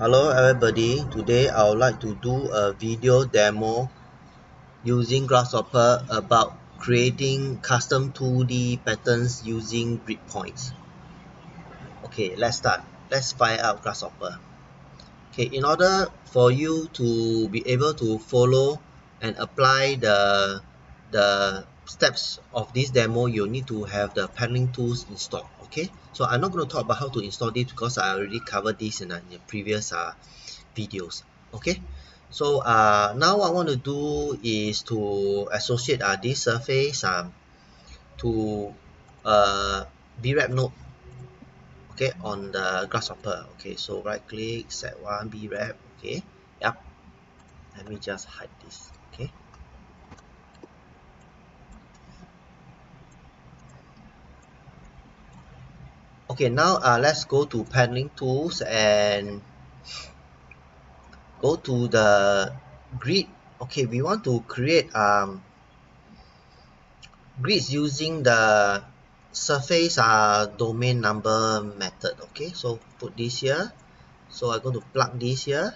Hello everybody, today I would like to do a video demo using Grasshopper about creating custom 2D patterns using grid points. Okay, let's start. Let's fire up Grasshopper. Okay, in order for you to be able to follow and apply the steps of this demo, you need to have the paneling tools installed. Okay, so I'm not going to talk about how to install this because I already covered this in the previous videos. Okay, so now what I want to do is to associate this surface to BRep node. Okay, on the Grasshopper. Okay, so right click, set one, BRep. Okay, yep. Let me just hide this. Okay. Okay, now let's go to Paneling Tools and go to the grid. Okay, we want to create grids using the surface domain number method. Okay, so put this here. So I'm going to plug this here.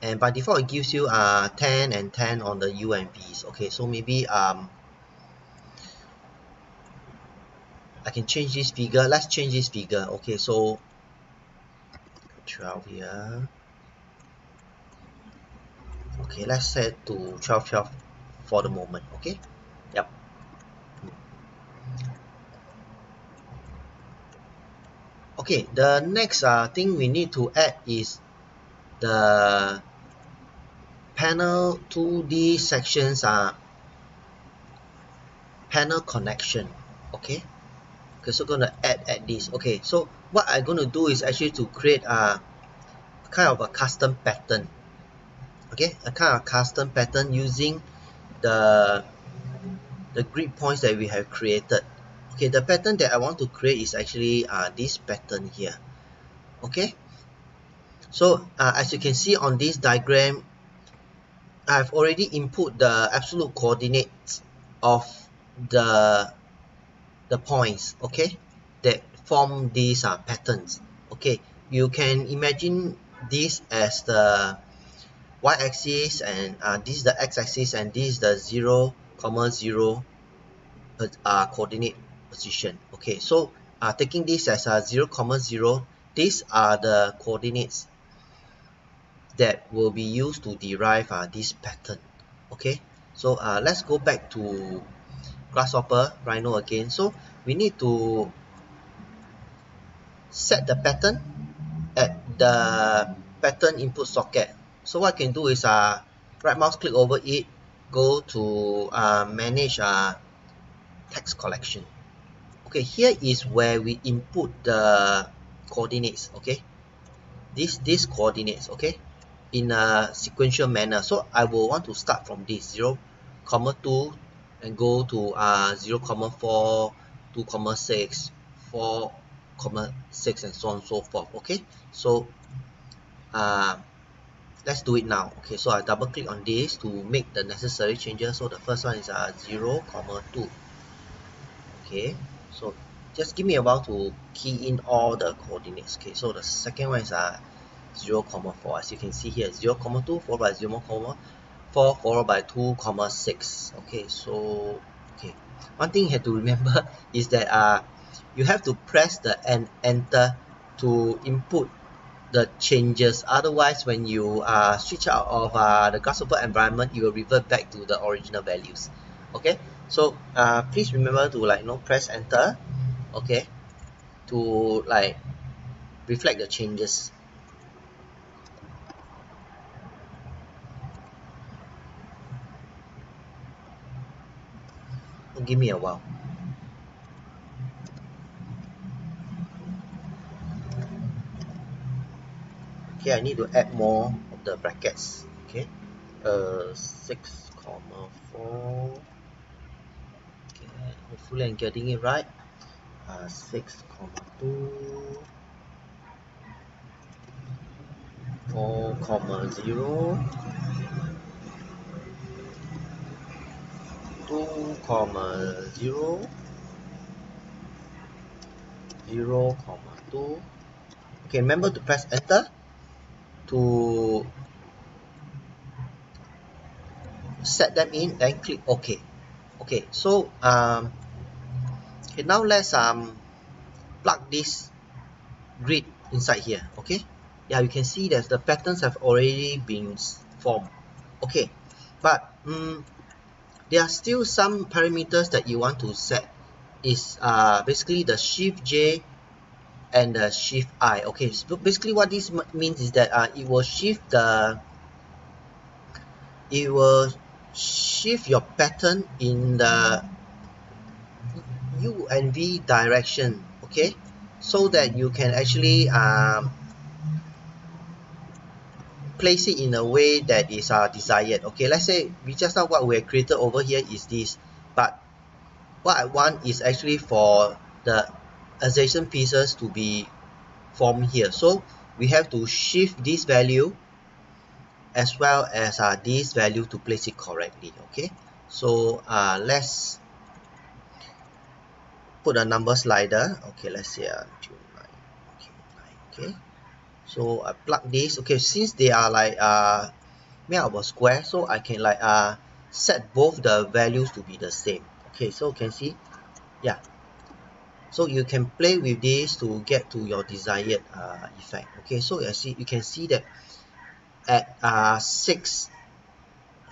And by default, it gives you 10 and 10 on the U and V's. Okay, so maybe I can change this figure. Let's change this figure. Okay, so 12 here. Okay, let's set to 12 for the moment. Okay, yep. Okay, the next thing we need to add is the panel 2D sections panel connection. Okay. Okay, so gonna add this. Okay, so what I'm gonna do is actually to create a kind of a custom pattern. Okay, a kind of custom pattern using the grid points that we have created. Okay, the pattern that I want to create is actually this pattern here. Okay, so as you can see on this diagram, I've already input the absolute coordinates of the points, okay, that form these patterns. Okay, you can imagine this as the y-axis, and this is the x-axis, and this is the 0,0 coordinate position. Okay, so taking this as 0,0, these are the coordinates that will be used to derive this pattern. Okay, so let's go back to Grasshopper, Rhino again. So we need to set the pattern at the pattern input socket. So what I can do is right mouse click over it, go to manage text collection. Okay, here is where we input the coordinates. Okay, these coordinates. Okay, in a sequential manner. So I will want to start from this 0,2. And go to 0,4, 2,6, 4,6, and so on and so forth. Okay, so let's do it now. Okay, so I double click on this to make the necessary changes. So the first one is 0,2. Okay, so just give me a while to key in all the coordinates. Okay, so the second one is 0,4. As you can see here, 0,2 followed by 0,4 followed by 2,6. Okay, so okay, one thing you have to remember is that you have to press the enter to input the changes. Otherwise, when you switch out of the Grasshopper environment, you will revert back to the original values. Okay, so please remember to press enter. Okay, to reflect the changes. Give me a while. Okay, I need to add more of the brackets. Okay, 6,4. Okay, hopefully I'm getting it right. 6,2, 4,0. 2,0, 0,2. Okay, remember to press enter to set them in, then click OK. Okay, so now let's plug this grid inside here. Okay, yeah, you can see that the patterns have already been formed. Okay, but there are still some parameters that you want to set. Is basically the Shift J and the Shift I. Okay, so basically what this means is that it will shift your pattern in the U and V direction. Okay, so that you can actually place it in a way that is desired. Okay, let's say we just now what we have created over here is this, but what I want is actually for the adjacent pieces to be formed here. So we have to shift this value as well as this value to place it correctly. Okay, so let's put a number slider. Okay, let's say 2, 9, okay, 9, okay. So I plug this. Okay, since they are like made out of a square, so I can like set both the values to be the same. Okay, so you can see, yeah, so you can play with this to get to your desired effect. Okay, so you can see that at 6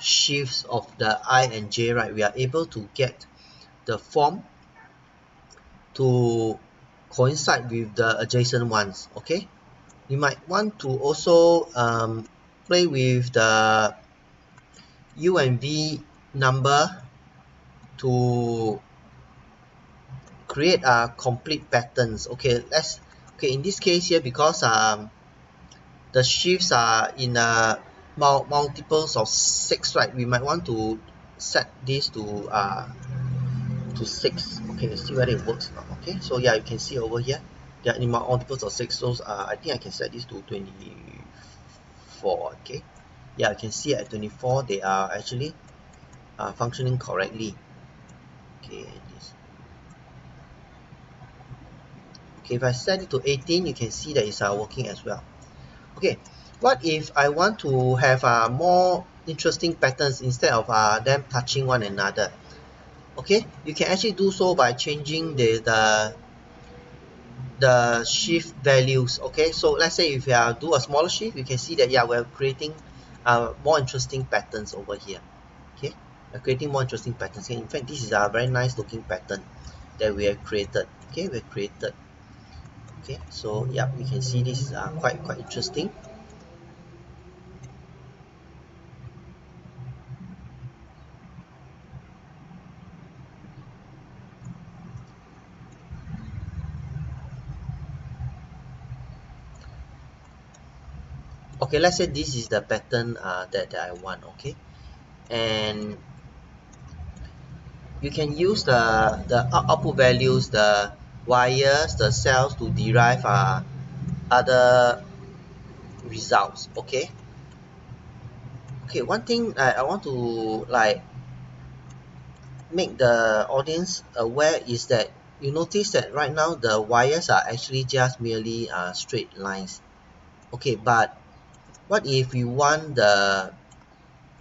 shifts of the I and J, right, we are able to get the form to coincide with the adjacent ones. Okay, you might want to also play with the U and V number to create complete patterns. Okay, in this case here, because the shifts are in multiples of 6, right, we might want to set this to 6. Okay, let's see whether it works now. Okay, so yeah, you can see over here they are in multiples of 6, so I think I can set this to 24. Okay, yeah, you can see at 24 they are actually functioning correctly. Okay, okay, if I set it to 18, you can see that it's working as well. Okay, what if I want to have more interesting patterns instead of them touching one another? Okay, you can actually do so by changing the shift values. Okay, so let's say if you do a smaller shift, you can see that yeah, we're creating more interesting patterns over here. Okay, we're creating more interesting patterns. Okay, in fact, this is a very nice looking pattern that we have created. Okay, we have created. Okay, so yeah, we can see this is quite interesting. Okay, let's say this is the pattern that I want. Okay, and you can use the output values, the wires, the cells to derive other results. Okay, okay, one thing I want to like make the audience aware is that you notice that right now the wires are actually just merely straight lines. Okay, but what if we want the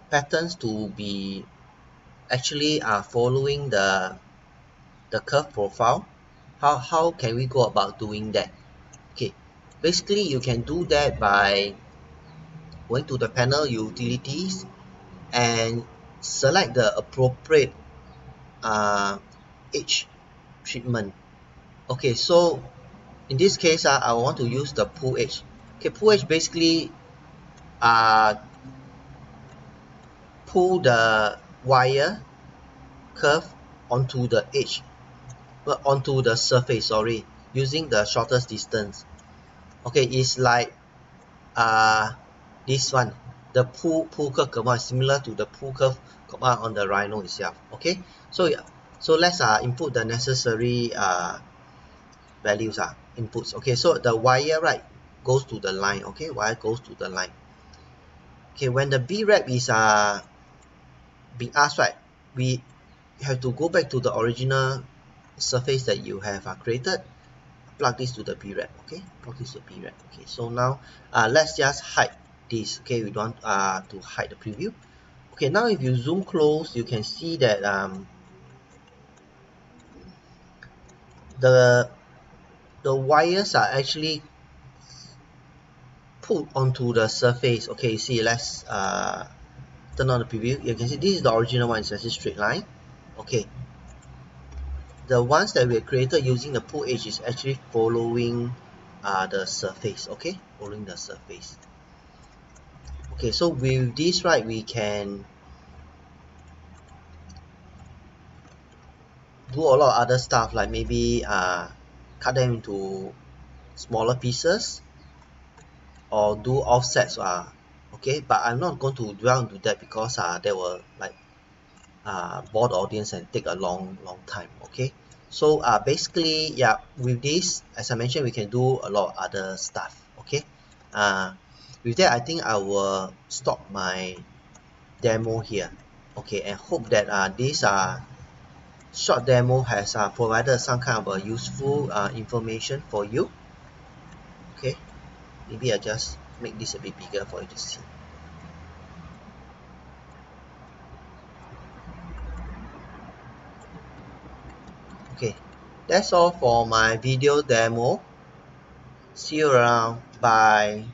patterns to be actually following the curve profile? How can we go about doing that? Okay, basically you can do that by going to the panel utilities and select the appropriate edge treatment. Okay, so in this case I want to use the pull edge. Okay, pull edge basically pull the wire curve onto the edge, but onto the surface, sorry, using the shortest distance. Okay, it's like this one, the pull curve command is similar to the pull curve command on the Rhino itself. Okay, so yeah, so let's input the necessary values, inputs. Okay, so the wire, right, goes to the line. Okay, wire goes to the line. Okay, when the BRep is being asked, right, we have to go back to the original surface that you have created, plug this to the BRep. Okay, plug this to BRep. Okay, so now let's just hide this. Okay, we don't want to hide the preview. Okay, now if you zoom close, you can see that the wires are actually put onto the surface. Okay, you see, let's turn on the preview. You can see this is the original one, it's actually a straight line. Okay, the ones that we created using the pull edge is actually following the surface. Okay, following the surface. Okay, so with this, right, we can do a lot of other stuff, like maybe cut them into smaller pieces or do offsets. Okay, but I'm not going to dwell into that because they were like bored the audience and take a long time. Okay, so basically, yeah, with this, as I mentioned, we can do a lot of other stuff. Okay, with that, I think I will stop my demo here. Okay, and hope that these short demo has provided some kind of a useful information for you. Okay, maybe I just make this a bit bigger for you to see. Okay, that's all for my video demo. See you around. Bye.